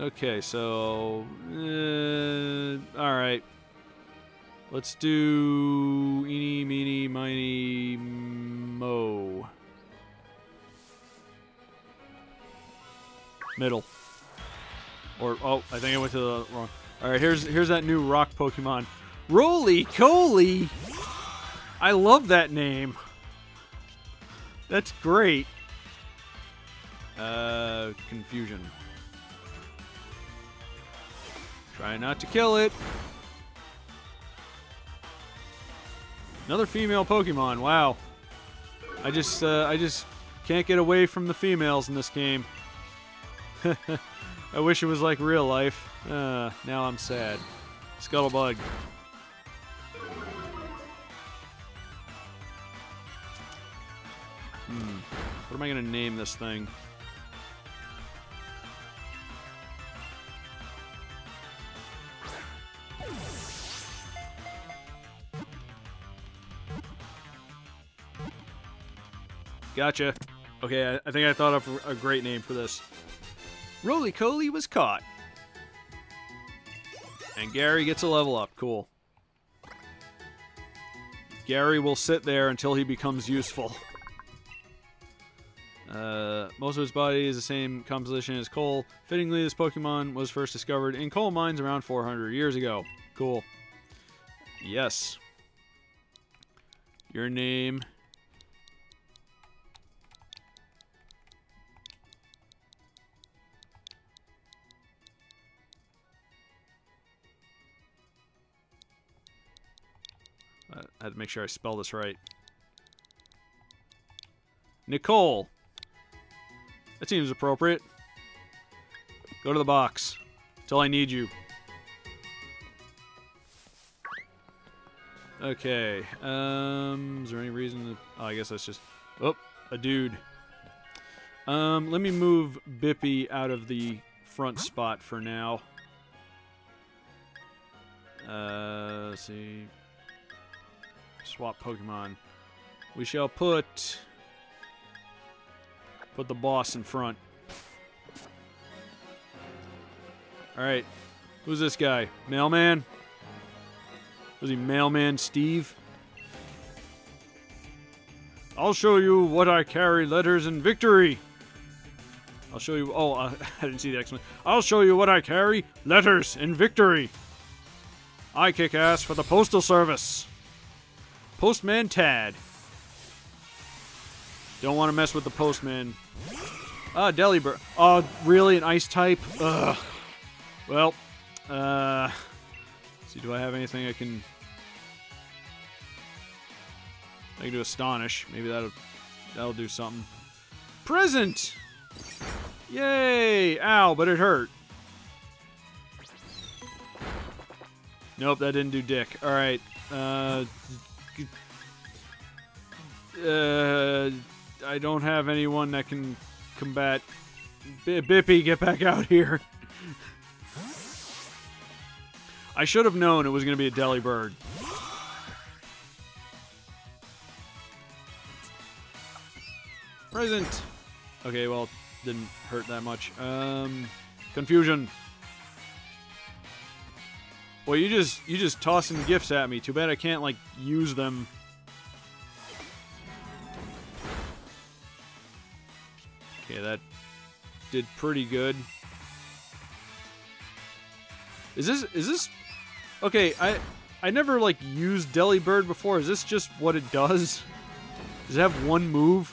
Okay, so... alright. Let's do... Eeny, meeny, miny, mo. Middle. Or, oh, I think I went to the wrong... Alright, here's that new rock Pokemon. Rolycoly! I love that name. That's great. Confusion. Try not to kill it. Another female Pokemon. Wow. I just can't get away from the females in this game. I wish it was like real life. Now I'm sad. Scuttlebug. What am I gonna name this thing? Gotcha. Okay, I think I thought of a great name for this. Rolycoly was caught. And Gary gets a level up. Cool. Gary will sit there until he becomes useful. Most of his body is the same composition as coal. Fittingly, this Pokemon was first discovered in coal mines around 400 years ago. Cool. Yes. Your name... I had to make sure I spell this right. Nicole. That seems appropriate. Go to the box. Till I need you. Okay. Is there any reason to... Oh, I guess that's just... Oh, a dude. Let me move Bippy out of the front spot for now. Let's see... Swap Pokemon. We shall put the boss in front. Alright. Who's this guy? Mailman? Was he Mailman Steve? I'll show you what I carry, letters and victory! I'll show you... Oh, I didn't see the exclamation. I'll show you what I carry, letters and victory! I kick ass for the Postal Service! Postman Tad. Don't want to mess with the postman. Ah, Delibird. Oh, really? An ice type? Ugh. Well, see, do I have anything I can... I can do Astonish. Maybe that'll do something. Present! Yay! Ow, but it hurt. Nope, that didn't do dick. Alright, I don't have anyone that can combat... Bippy, get back out here. I should have known it was going to be a Delibird. Present. Okay, well, didn't hurt that much. Confusion. Well, you just tossing gifts at me. Too bad I can't, like, use them. Okay, that did pretty good. Is this okay, I never, like, used Delibird before. Is this just what it does? Does it have one move?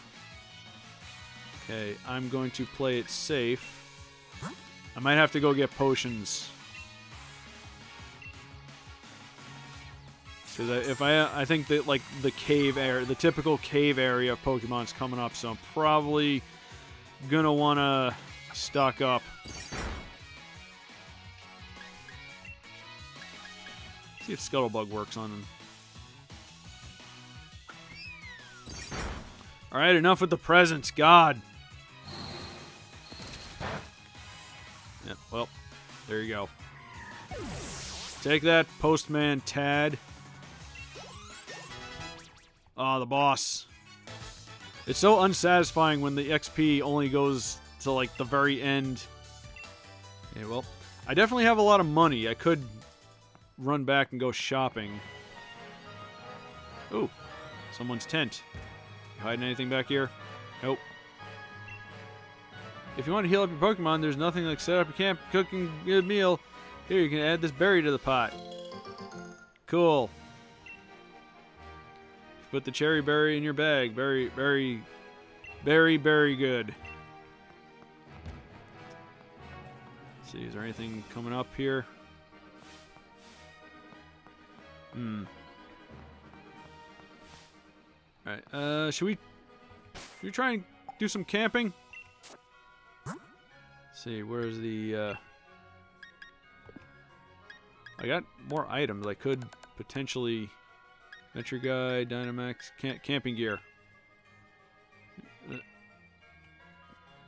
Okay, I'm going to play it safe. I might have to go get potions. Because I think that, like, the cave area, the typical cave area of Pokemon's coming up, so I'm probably gonna wanna stock up. See if Scuttlebug works on him. Alright, enough with the presents, God! Yeah, well, there you go. Take that, Postman Tad. Ah, the boss. It's so unsatisfying when the XP only goes to, like, the very end. Okay, well, I definitely have a lot of money. I could run back and go shopping. Ooh, someone's tent. You hiding anything back here? Nope. If you want to heal up your Pokemon, there's nothing like set up your camp, cooking a good meal. Here, you can add this berry to the pot. Cool. Put the cherry berry in your bag. Very, very good. Let's see, is there anything coming up here? All right. Should we try and do some camping? Let's see, where's the? I got more items. I could potentially. Venture Guide, Dynamax, camping gear.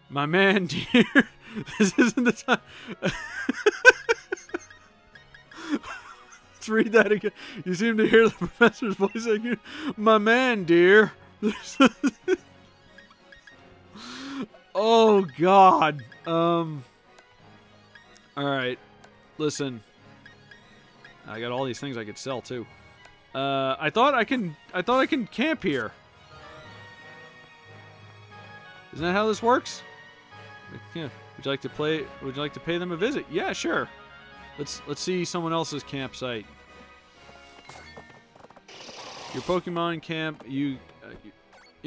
My man, dear, this isn't the time. Let's read that again. You seem to hear the professor's voice again. My man, dear. Oh, God. All right. Listen. I got all these things I could sell, too. I thought I can camp here. Isn't that how this works? Yeah. Would you like to pay them a visit? Yeah, sure. Let's see someone else's campsite. Your Pokemon camp. In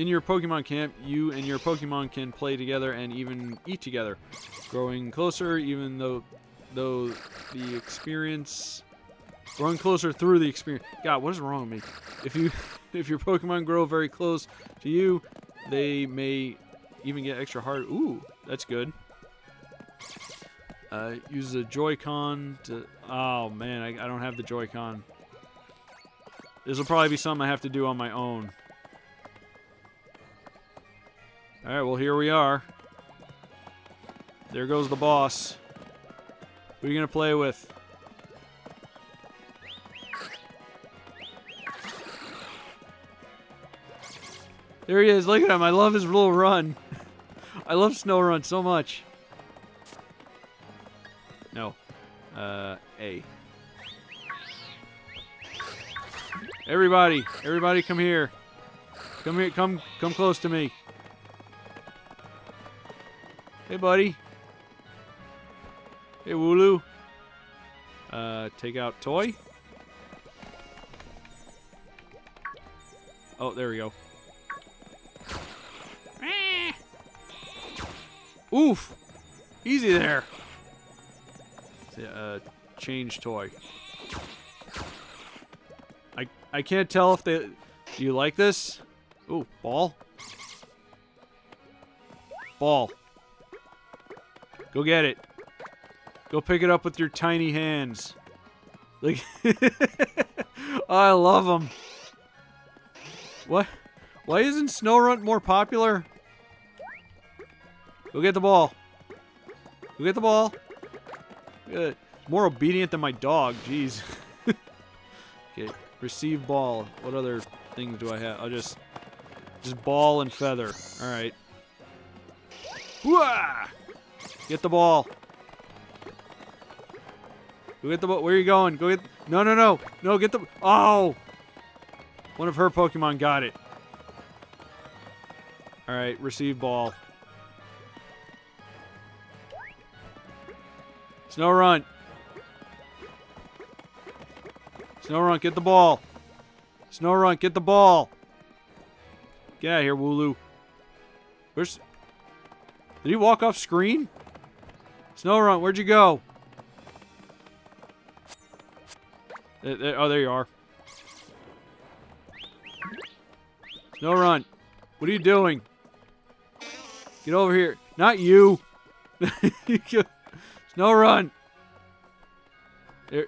your Pokemon camp, you and your Pokemon can play together and even eat together, growing closer. Even though the experience. Run closer through the experience. God, what is wrong with me? If your Pokemon grow very close to you, they may even get extra hard. Ooh, that's good. Use the Joy-Con to... Oh, man, I don't have the Joy-Con. This will probably be something I have to do on my own. All right, well, here we are. There goes the boss. Who are you going to play with? There he is. Look at him. I love his little run. I love Snorunt so much. No. A. Everybody. Everybody come here. Come here. Come close to me. Hey, buddy. Hey, Wooloo. Take out toy. Oh, there we go. Oof! Easy there. Change toy. I can't tell if they. Do you like this? Ooh, ball. Ball. Go get it. Go pick it up with your tiny hands. Like, I love them. What? Why isn't Snorunt more popular? Go get the ball. Go get the ball. Good. More obedient than my dog. Jeez. Okay. Receive ball. What other things do I have? I'll just ball and feather. All right. Wah! Get the ball. Go get the ball. Where are you going? Go get. No, no, no, no. Get the. Oh. One of her Pokemon got it. All right. Receive ball. Snorunt. Snorunt, get the ball. Snorunt, get the ball. Get out of here, Wooloo. Where's... Did he walk off screen? Snorunt, where'd you go? Oh, there you are. Snorunt, what are you doing? Get over here. Not you. Snorunt! There.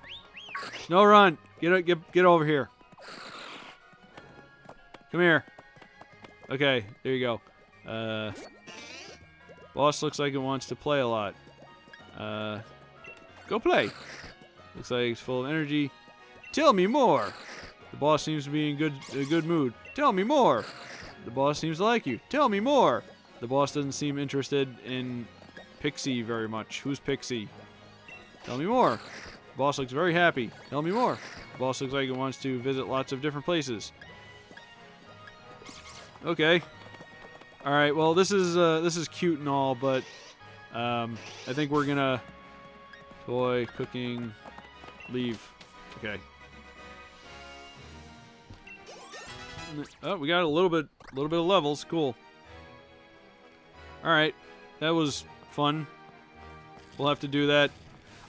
Snorunt! Get over here. Come here. Okay, there you go. Boss looks like it wants to play a lot. Go play. Looks like it's full of energy. Tell me more. The boss seems to be in a good mood. Tell me more. The boss seems to like you. Tell me more. The boss doesn't seem interested in Pixie very much. Who's Pixie? Tell me more. Boss looks very happy. Tell me more. Boss looks like he wants to visit lots of different places. Okay. All right. Well, this is cute and all, but I think we're gonna toy cooking leave. Okay. Oh, we got a little bit of levels. Cool. All right. That was fun. We'll have to do that.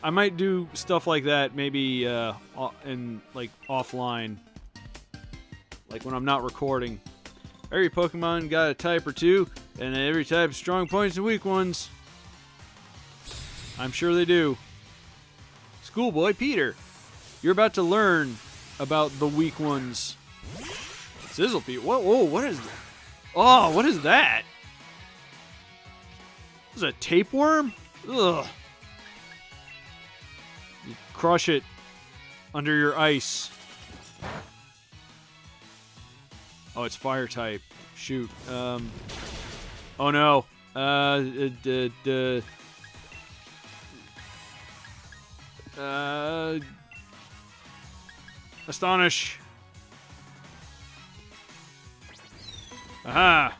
I might do stuff like that maybe in like offline, like when I'm not recording. Every Pokemon got a type or two, and every type's strong points and weak ones. I'm sure they do. Schoolboy Peter, you're about to learn about the weak ones. Sizzle Pete, whoa, what is that? Oh, what is that? Is that a tapeworm? Ugh. You crush it under your ice. Oh, it's fire type. Shoot. Oh no. Astonish. Aha!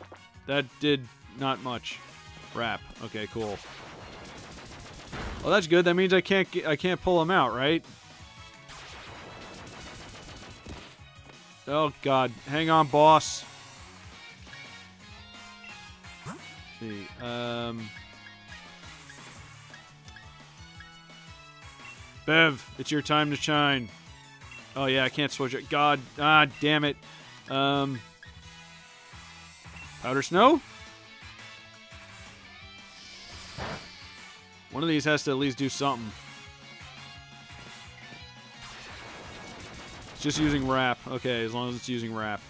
That did not much. Wrap. Okay, cool. Well, that's good. That means I can't pull him out, right? Oh God! Hang on, boss. Let's see, Bev, it's your time to shine. Oh yeah, I can't switch it. God, ah, damn it. Powder snow. One of these has to at least do something. Just using wrap. Okay, as long as it's using wrap.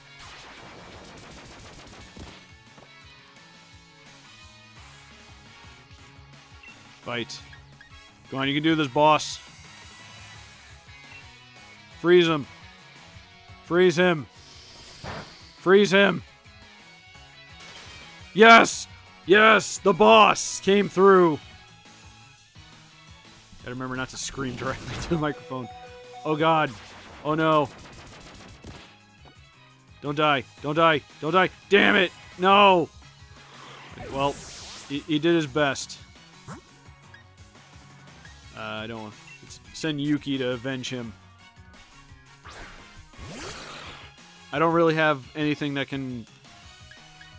Bite. Go on, you can do this, boss. Freeze him. Freeze him. Freeze him. Yes! Yes! The boss came through. Gotta remember not to scream directly to the microphone. Oh, God. Oh no. Don't die. Don't die. Don't die. Damn it. No. Well, he did his best. I don't want to send Yuki to avenge him. I don't really have anything that can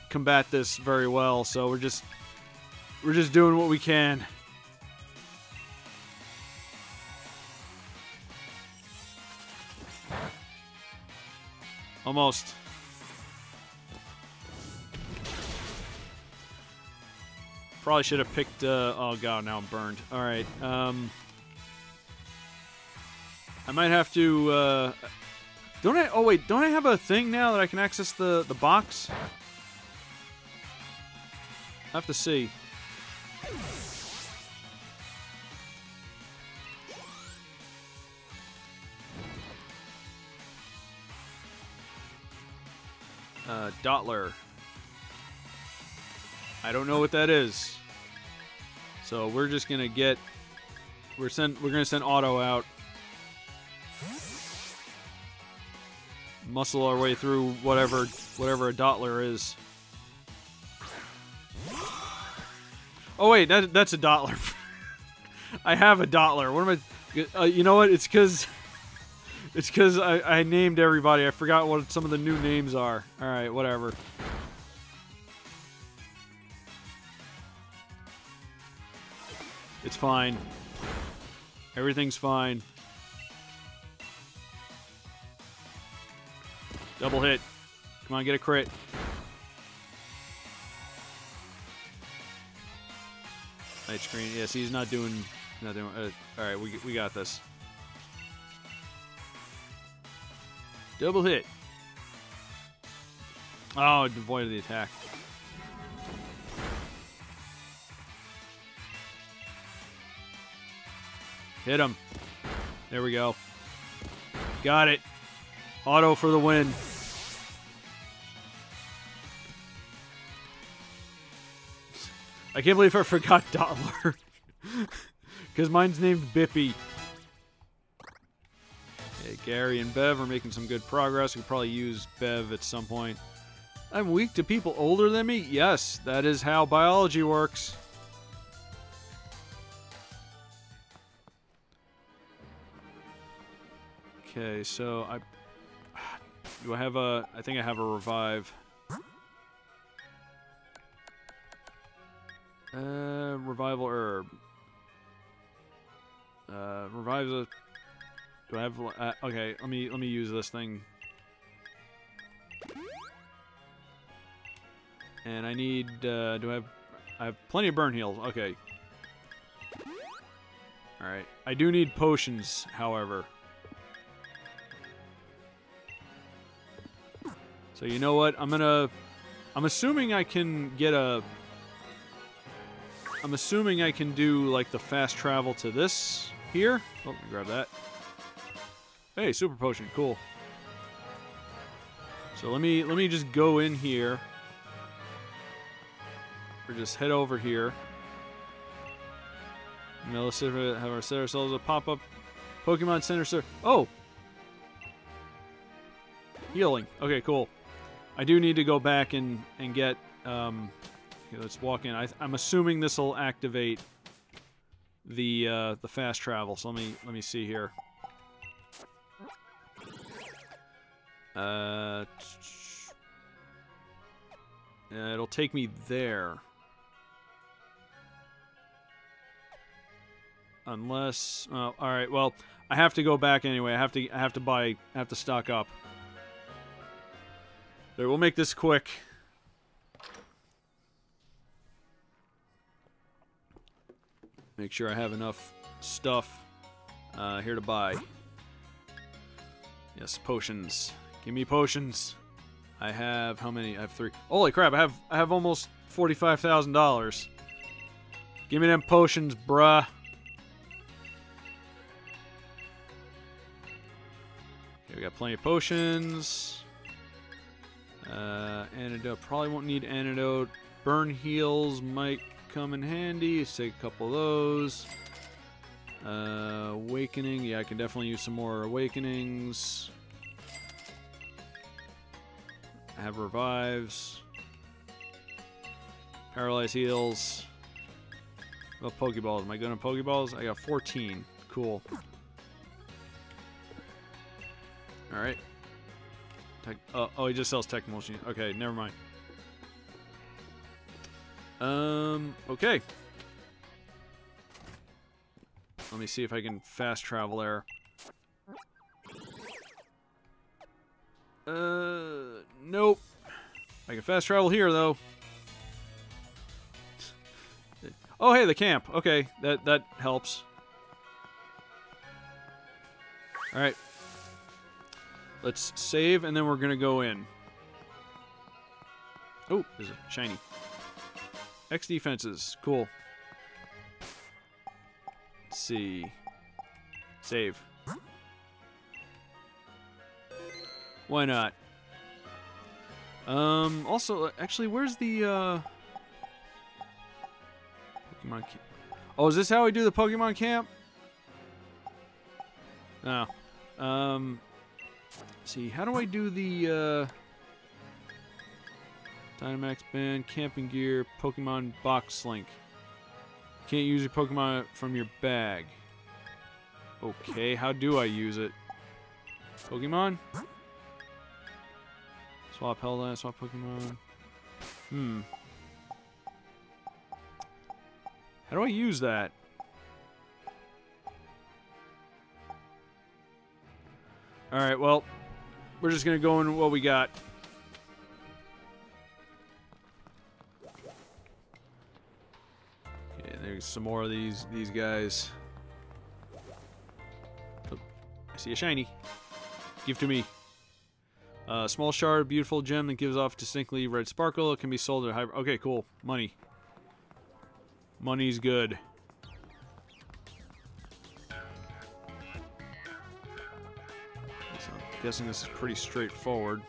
combat this very well, so we're just doing what we can. Almost. Probably should have picked, oh God, now I'm burned. All right. I might have to, don't I have a thing now that I can access the box? I have to see. Dottler. I don't know what that is. So we're just gonna get. We're gonna send Auto out. Muscle our way through whatever a Dottler is. Oh wait, that's a Dottler. I have a Dottler. What am I? You know what? It's because I named everybody. I forgot what some of the new names are. All right, whatever. It's fine. Everything's fine. Double hit. Come on, get a crit. Night screen. Yes, he's not doing nothing. All right, we got this. Double hit. Oh, it avoided the attack. Hit him. There we go. Got it. Auto for the win. I can't believe I forgot Dottler. Because mine's named Bippy. Hey, Gary and Bev are making some good progress. We could probably use Bev at some point. I'm weak to people older than me? Yes, that is how biology works. Okay, so I... Do I have a... I think I have a revive. Revival herb. Revives a... Do I have... okay, let me use this thing. And I need... do I have... I have plenty of burn heals. Okay. Alright. I do need potions, however. So you know what? I'm gonna... I'm assuming I can get a... I'm assuming I can do, like, the fast travel to this here. Oh, let me grab that. Hey, super potion. Cool. So let me just go in here. Or just head over here. Now let's have ourselves a pop-up Pokemon Center. Oh! Healing. Okay, cool. I do need to go back and get... Okay, let's walk in. I'm assuming this will activate the fast travel. So let me see here. It'll take me there. Unless, all right. Well, I have to go back anyway. I have to stock up. There, we'll make this quick. Make sure I have enough stuff here to buy. Yes, potions. Give me potions. I have how many? I have 3. Holy crap! I have almost $45,000. Give me them potions, bruh. Okay, we got plenty of potions. Antidote. Probably won't need antidote. Burn heals might come in handy. Let's take a couple of those. Awakening. Yeah, I can definitely use some more awakenings. I have revives. Paralyze heals. What about Pokeballs? Am I good on Pokeballs? I got 14. Cool. Alright. Oh, he just sells Tecmo Machine. Okay, never mind. Okay. Let me see if I can fast travel there. Nope. I can fast travel here though. Oh, hey, the camp. Okay, that helps. All right. Let's save, and then we're gonna go in. Oh, there's a shiny. X defenses, cool. Let's see. Save. Why not? Also, actually, where's the, Pokemon camp? Oh, is this how we do the Pokemon camp? No. Let's see, how do I do the, Dynamax Band, Camping Gear, Pokemon Box Link. You can't use your Pokemon from your bag. Okay, how do I use it? Pokemon? Swap Helldine, swap Pokemon. How do I use that? Alright, well, we're just gonna go into what we got. Okay, there's some more of these guys. Oh, I see a shiny. Give to me. Small shard, beautiful gem that gives off distinctly red sparkle. It can be sold at high... Okay, cool. Money. Money's good. So I'm guessing this is pretty straightforward.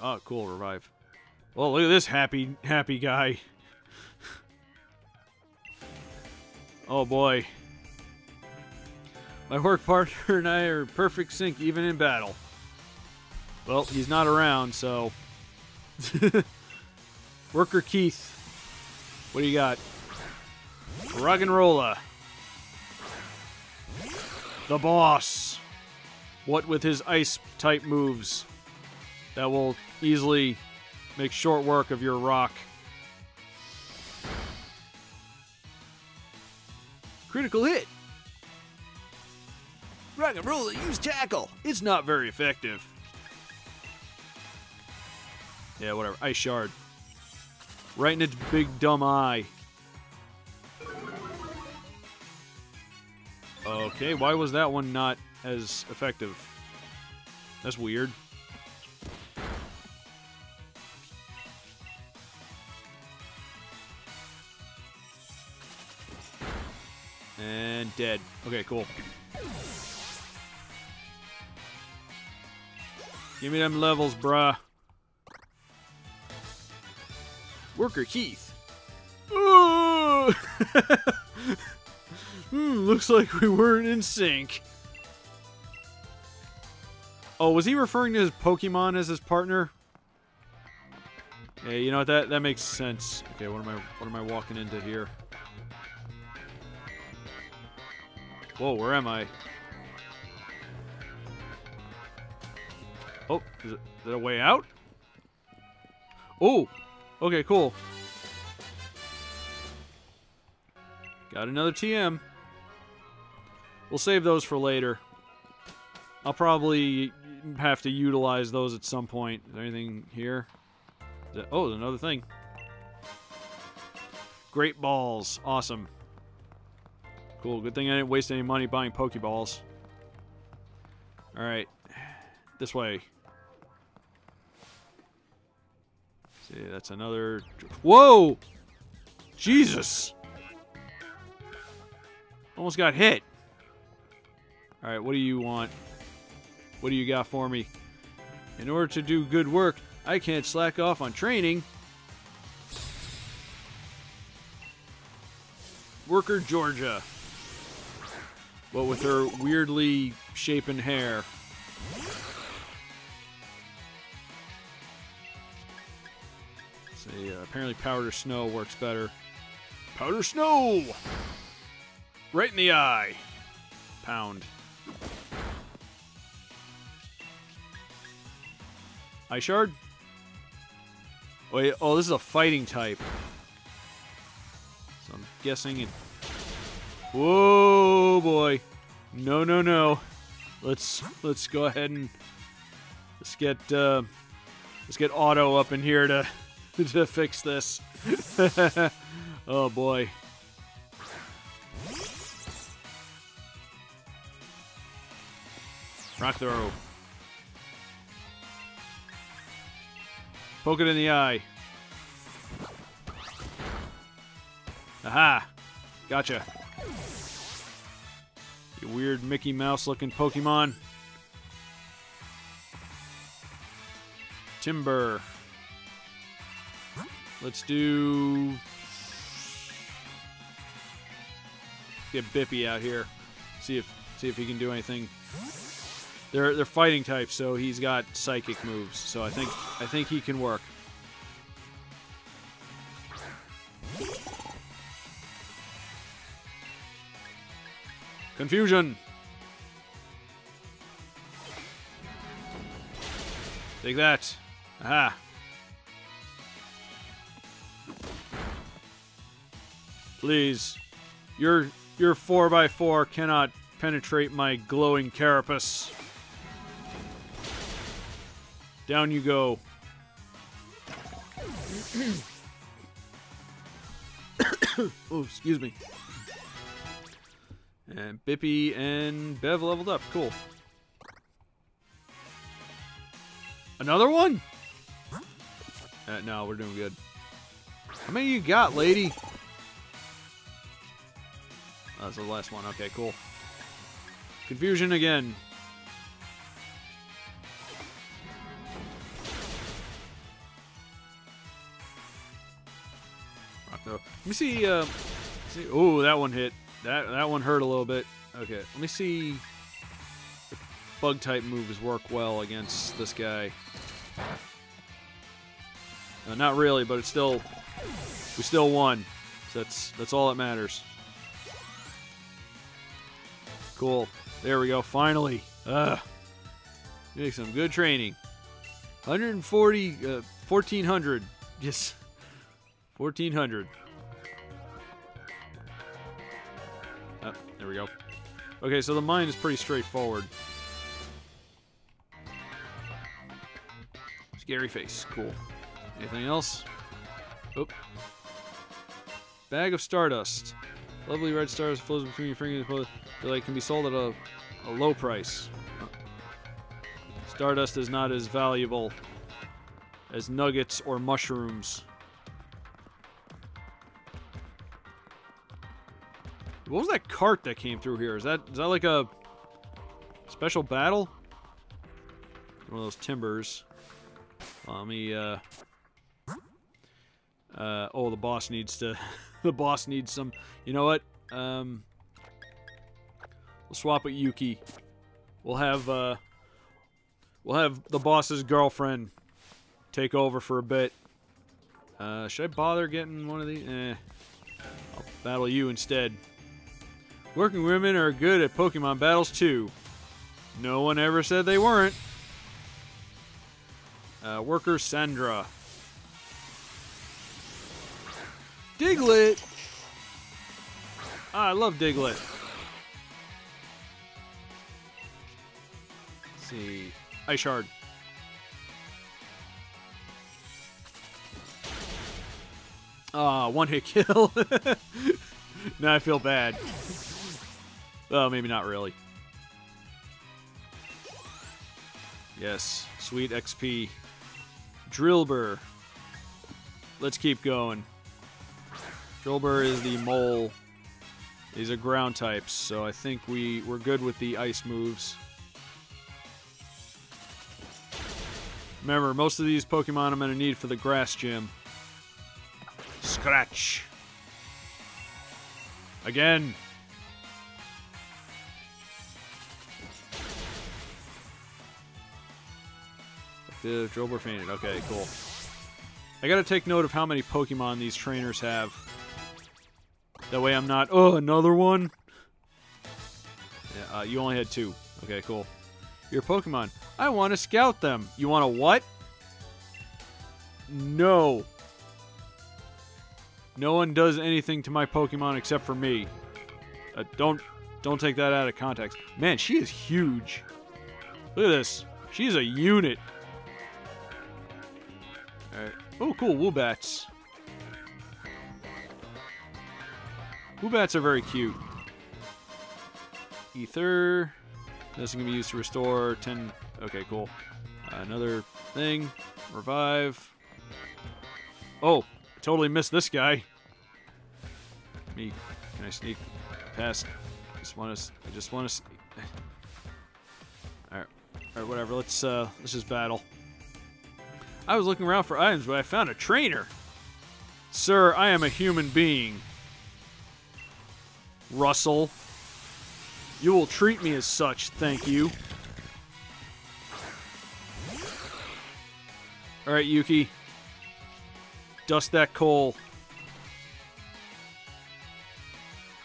Oh, cool. Revive. Well, look at this happy guy. Oh boy. My work partner and I are perfect sync even in battle. Well, he's not around, so... Worker Keith. What do you got? Roggenrola. The boss. What with his ice-type moves. That will easily make short work of your rock. Critical hit. Roggenrola, use tackle. It's not very effective. Yeah, whatever. Ice shard. Right in its big dumb eye. Okay, why was that one not as effective? That's weird. And dead. Okay, cool. Give me them levels, bruh. Worker Keith. Looks like we weren't in sync. Oh, was he referring to his Pokemon as his partner? Yeah, you know what, that makes sense. Okay, what am I walking into here? Whoa, where am I? Oh, is there a way out? Oh! Okay, cool. Got another TM. We'll save those for later. I'll probably have to utilize those at some point. Is there anything here? Oh, there's another thing. Great balls. Awesome. Cool. Good thing I didn't waste any money buying Pokeballs. Alright. This way. See, that's another... Whoa! Jesus! Almost got hit. Alright, what do you want? What do you got for me? In order to do good work, I can't slack off on training. Worker Georgia. But with her weirdly shapen hair. Apparently powder snow works better. Powder snow! Right in the eye. Pound. Eye shard? Wait, oh, this is a fighting type. So I'm guessing it... Whoa, boy. No, no, no. Let's go ahead and... Let's get Auto up in here to... to fix this. Oh boy. Rock throw. Poke it in the eye. Aha! Gotcha. You weird Mickey Mouse looking Pokemon. Timber. Let's do... Get Bippy out here. See if he can do anything. They're fighting types, so he's got psychic moves. So I think he can work. Confusion. Take that. Aha. Please, your 4x4 cannot penetrate my glowing carapace. Down you go. Oh, excuse me. And Bippy and Bev leveled up. Cool. Another one? No, we're doing good. How many you got, lady? That's the last one. Okay, cool. Confusion again. So let me see. See, oh, that one hit. That one hurt a little bit. Okay, let me see if bug type moves work well against this guy. Not really, but it's still, we still won. So that's all that matters. Cool. There we go. Finally. Make some good training. 1400. Yes. 1400. There we go. Okay, so the mine is pretty straightforward. Scary face. Cool. Anything else? Oop. Bag of stardust. Lovely red stars flows between your fingers. They like can be sold at a low price. Stardust is not as valuable as nuggets or mushrooms. What was that cart that came through here? Is that like a special battle? One of those timbers. Let me. Oh, the boss needs to. The boss needs some. You know what? We'll swap with Yuki. We'll have the boss's girlfriend take over for a bit. Should I bother getting one of these? I'll battle you instead. Working women are good at Pokemon battles too. No one ever said they weren't. Worker Sendara. Diglett! Ah, I love Diglett. Let's see. Ice Shard. Ah, one hit kill. Now I feel bad. Well, maybe not really. Yes. Sweet XP. Drilbur. Let's keep going. Drilbur is the mole. These are ground types, so I think we're good with the ice moves. Remember, most of these Pokemon I'm going to need for the grass gym. Scratch. Again. The Drilbur fainted. Okay, cool. I gotta take note of how many Pokemon these trainers have. That way I'm not... Oh, another one? Yeah, you only had two. Okay, cool. Your Pokemon. I want to scout them. You want to what? No. No one does anything to my Pokemon except for me. Don't take that out of context. Man, she is huge. Look at this. She's a unit. Alright. Oh, cool. Woobats. Woobats are very cute. Ether. This can be used to restore 10... Okay, cool. Another thing. Revive. Oh, totally missed this guy. Me. Can I sneak past? I just want to sneak. Alright. Alright, whatever. Let's just battle. I was looking around for items, but I found a trainer. Sir, I am a human being. Russell. You will treat me as such, thank you. Alright, Yuki. Dust that coal.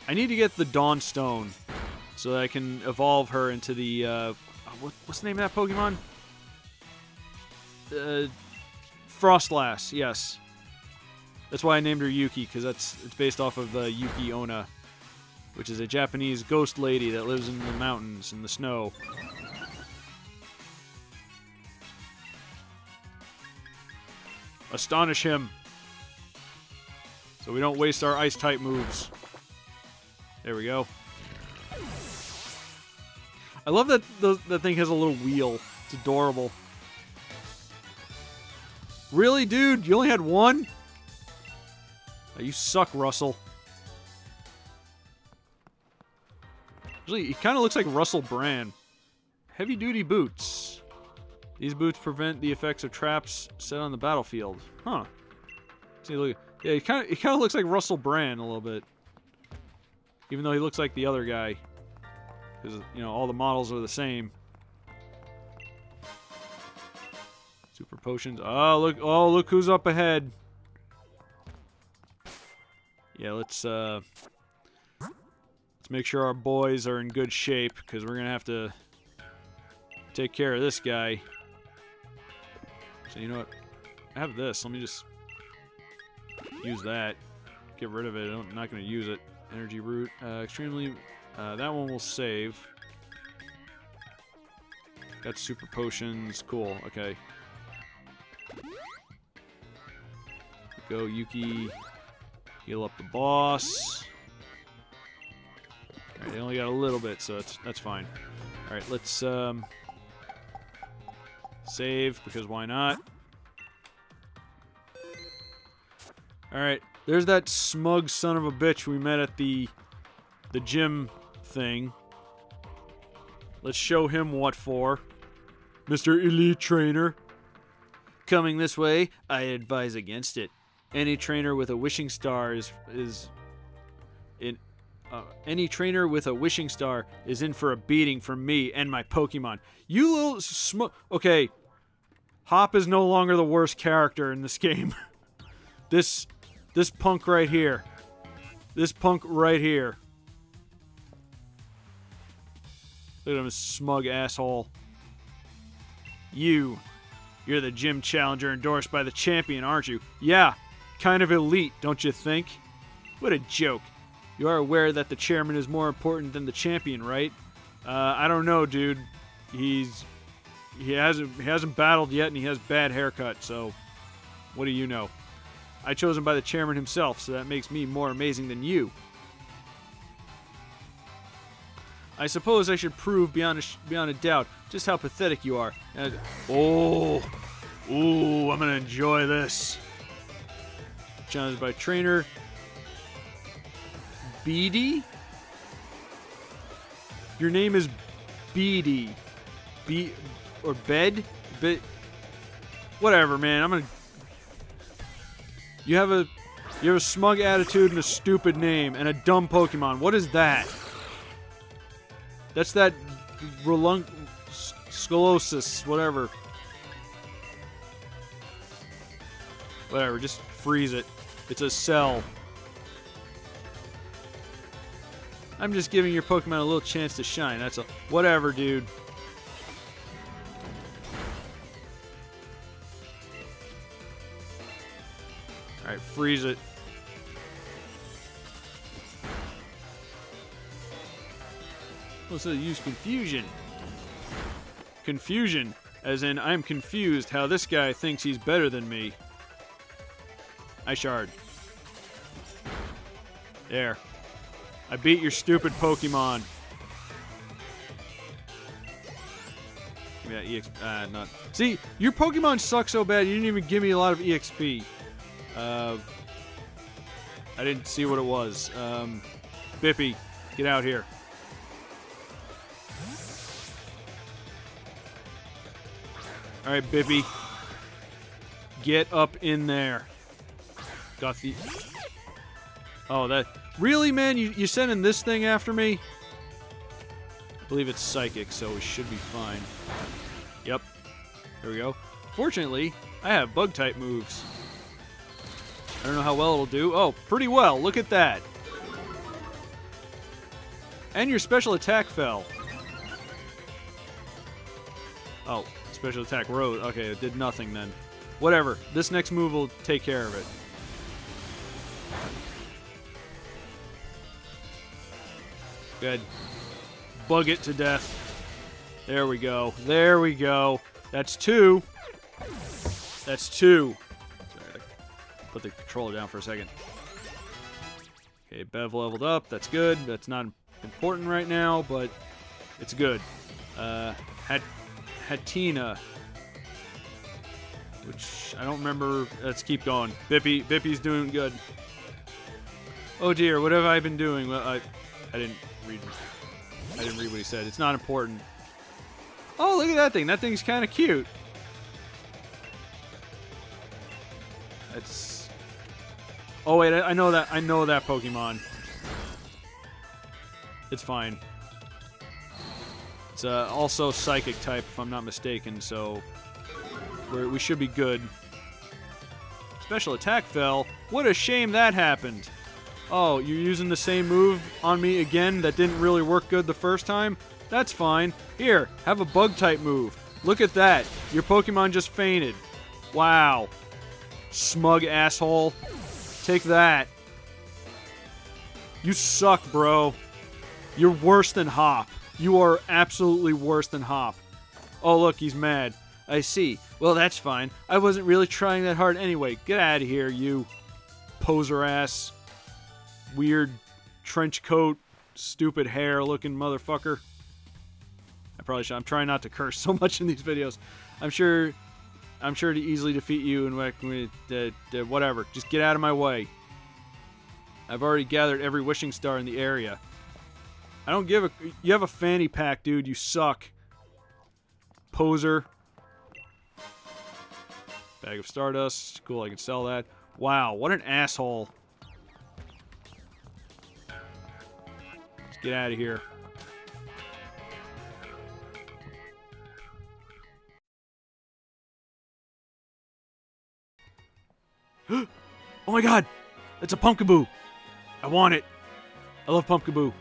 I need to get the Dawnstone so that I can evolve her into the... what's the name of that Pokemon? Frostlass, yes. That's why I named her Yuki, because it's based off of the Yuki Onna, which is a Japanese ghost lady that lives in the mountains in the snow. Astonish him, so we don't waste our ice type moves. There we go. I love that the thing has a little wheel. It's adorable. Really, dude? You only had one? Oh, you suck, Russell. Actually, he kind of looks like Russell Brand. Heavy-duty boots. These boots prevent the effects of traps set on the battlefield. Huh. See, look. Yeah, he kind of looks like Russell Brand a little bit. Even though he looks like the other guy. Because, you know, all the models are the same. Super potions. Oh, look who's up ahead. Yeah, let's make sure our boys are in good shape, because we're going to have to take care of this guy. So, you know what? I have this. Let me just use that. Get rid of it. I'm not going to use it. Energy root. Extremely... that one will save. That's super potions. Cool. Okay. Go, Yuki. Heal up the boss. Alright, they only got a little bit, so that's fine. Alright, let's save, because why not? Alright, there's that smug son of a bitch we met at the gym thing. Let's show him what for. Mr. Elite Trainer. Coming this way, I advise against it. Any trainer with a wishing star is in for a beating from me and my Pokemon. You little okay. Hop is no longer the worst character in this game. This punk right here. This punk right here. Look at him, smug asshole. You're the gym challenger endorsed by the champion, aren't you? Yeah, kind of elite, don't you think? What a joke. You are aware that the chairman is more important than the champion, right? I don't know, dude. He hasn't battled yet, and he has bad haircut, so what do you know? I chose him by the chairman himself, so that makes me more amazing than you. I suppose I should prove beyond a doubt just how pathetic you are. And ooh, I'm gonna enjoy this. Challenged by trainer Bede. Your name is Bede, or Bed, whatever, man. I'm gonna. You have a smug attitude and a stupid name and a dumb Pokemon. What is that? That's that Scolosis, whatever. Whatever, just freeze it. It's a cell. I'm just giving your Pokemon a little chance to shine. That's a... Whatever, dude. Alright, freeze it. Let's use confusion. Confusion, as in I'm confused how this guy thinks he's better than me. I shard. There. I beat your stupid Pokemon. Give me that EXP. Not. See, your Pokemon sucks so bad you didn't even give me a lot of EXP. I didn't see what it was. Bippy, get out here. Alright, Bippy. Get up in there. Got the... Oh, that... Really, man? You sending this thing after me? I believe it's psychic, so it should be fine. Yep. Here we go. Fortunately, I have bug-type moves. I don't know how well it'll do. Oh, pretty well. Look at that. And your special attack fell. Oh. Special attack road. Okay, it did nothing then. Whatever. This next move will take care of it. Good. Bug it to death. There we go. There we go. That's two. That's two. Sorry, put the controller down for a second. Okay, Bev leveled up. That's good. That's not important right now, but it's good. Hatina, which I don't remember. Let's keep going. Bippy's doing good. Oh dear, what have I been doing? Well, I didn't read what he said. It's not important. Oh, look at that thing. That thing's kind of cute. That's Oh wait, I know that Pokemon. It's fine. It's also Psychic type, if I'm not mistaken, so we should be good. Special attack fell. What a shame that happened. Oh, you're using the same move on me again that didn't really work good the first time? That's fine. Here, have a bug-type move. Look at that. Your Pokemon just fainted. Wow. Smug asshole. Take that. You suck, bro. You're worse than Hop. You are absolutely worse than Hop. Oh, look, he's mad. I see. Well, that's fine. I wasn't really trying that hard anyway. Get out of here, you poser ass. Weird trench coat, stupid hair looking motherfucker. I probably should. I'm trying not to curse so much in these videos. I'm sure to easily defeat you and whatever. Just get out of my way. I've already gathered every wishing star in the area. I don't give a... You have a fanny pack, dude. You suck. Poser. Bag of Stardust. Cool, I can sell that. Wow, what an asshole. Get out of here. Oh my god! That's a Pumpkaboo! I want it! I love Pumpkaboo.